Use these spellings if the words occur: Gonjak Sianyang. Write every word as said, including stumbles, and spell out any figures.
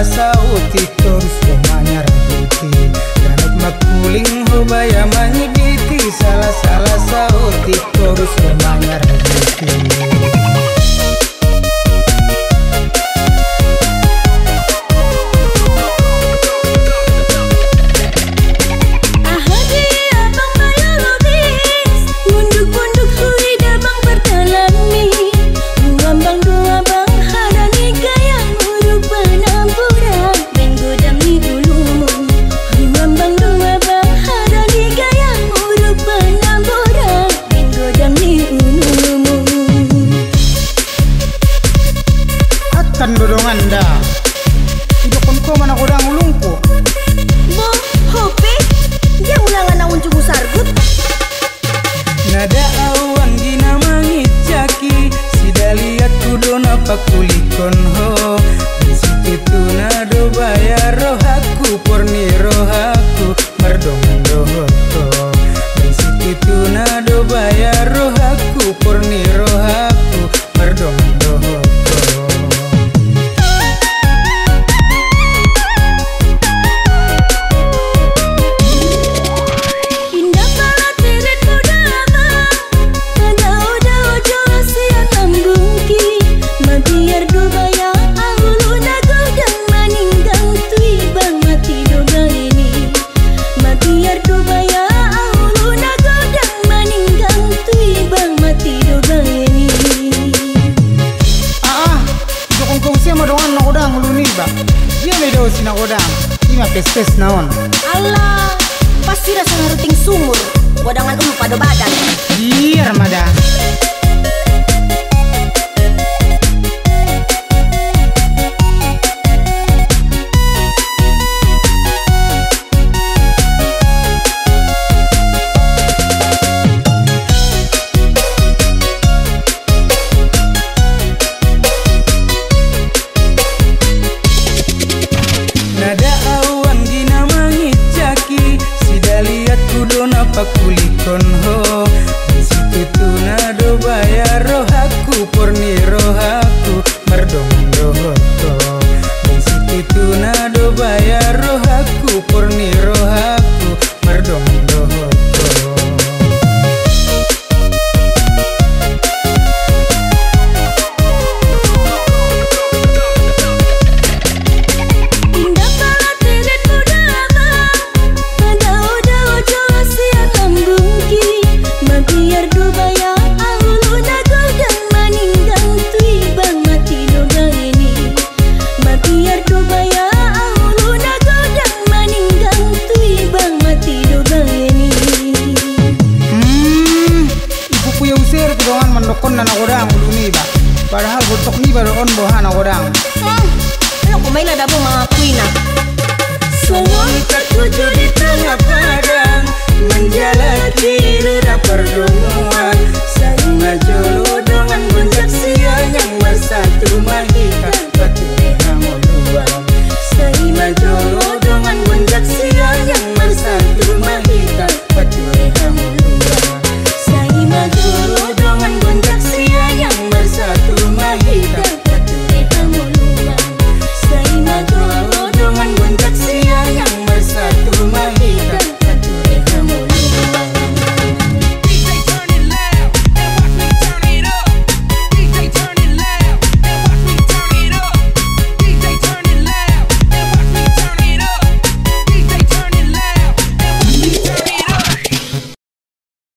asa utitur somanya rabuti danak makuling hobaya manibiti salah salah sautitur somanya rabuti. Kan dodongan dah hidup konko mana kodang ulungku bo hopi dia ulangan naun cubu sargut nada awan gina mangicaki sida liat kudona pakulikon ho disitu tunado bayar rohaku porni rohaku merdongan dohoto disitu tunado bayar rohaku porni rohaku merdongan dohoto. Dia medo sina godang, ima pes-pes naon. Allah, pasti rasanya ruting sumur, godangan ulu pada badan. Biar mada. Pakulikon ho disitu tunado bayar rohaku porni rohaku merdongan dohoto disitu tunado bayar rohaku porni rohaku merdongan dohoto. Nana godang ulu niba, padahal gotok niba doon bohana godang. Hmm, ayo kumain ada bu mama kuina. Suwung tertuju di tengah padang, menjalaki reda perdomuan. Saing majolo dengan Gonjak Sianyang bersatu mahita batu.